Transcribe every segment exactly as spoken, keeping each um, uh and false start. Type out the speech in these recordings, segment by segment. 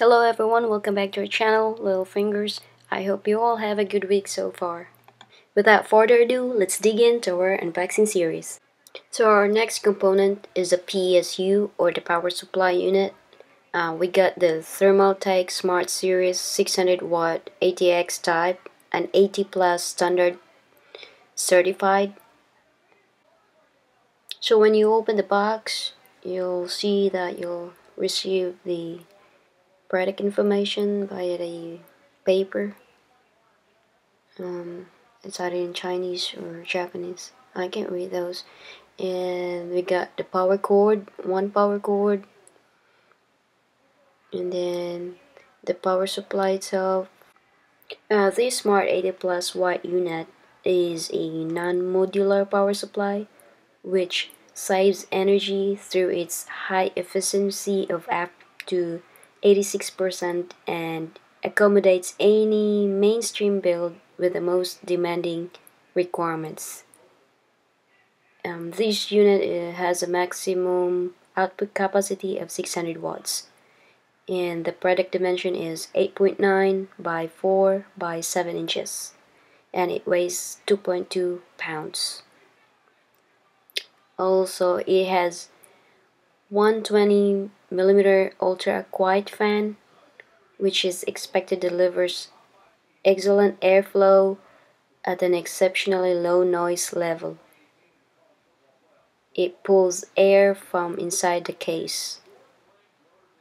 Hello everyone, welcome back to our channel, Little Fingers. I hope you all have a good week so far. Without further ado, let's dig into our unboxing series. So our next component is the P S U, or the power supply unit. Uh, we got the Thermaltake Smart Series six hundred watt A T X type, an A T plus standard certified. So when you open the box, you'll see that you'll receive the product information via the paper. Um, it's either in Chinese or Japanese. I can't read those. And we got the power cord, one power cord, and then the power supply itself. Uh, this Smart A T plus watt unit is a non-modular power supply which saves energy through its high efficiency of up to eighty-six percent and accommodates any mainstream build with the most demanding requirements. Um, this unit has a maximum output capacity of six hundred watts, and the product dimension is eight point nine by four by seven inches, and it weighs two point two pounds. Also, it has one hundred twenty millimeter ultra quiet fan, which is expected delivers excellent airflow at an exceptionally low noise level. It pulls air from inside the case.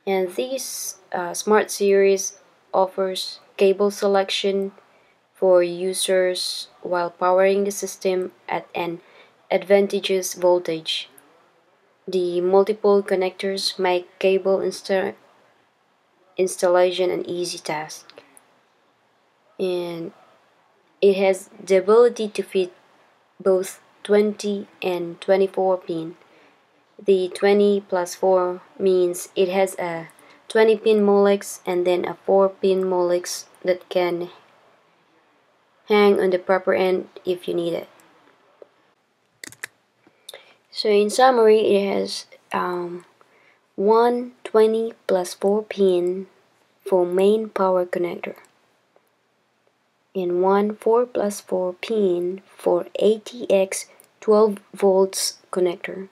And this uh, Smart Series offers cable selection for users while powering the system at an advantageous voltage. The multiple connectors make cable insta installation an easy task, and it has the ability to fit both twenty and twenty-four pin. The twenty plus four means it has a twenty pin Molex and then a four pin Molex that can hang on the proper end if you need it. So in summary, it has um, one twenty plus four pin for main power connector, and one four plus four pin for A T X twelve volts connector.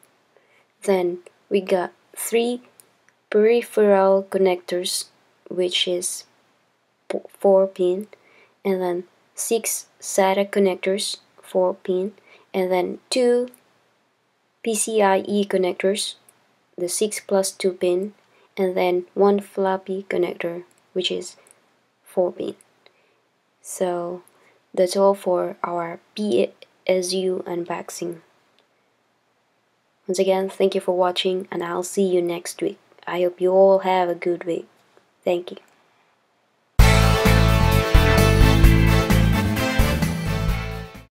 Then we got three peripheral connectors, which is four pin, and then six SATA connectors, four pin, and then two P C I E connectors, the six plus two pin, and then one floppy connector, which is four pin. So that's all for our P S U unboxing. Once again, thank you for watching, and I'll see you next week. I hope you all have a good week. Thank you.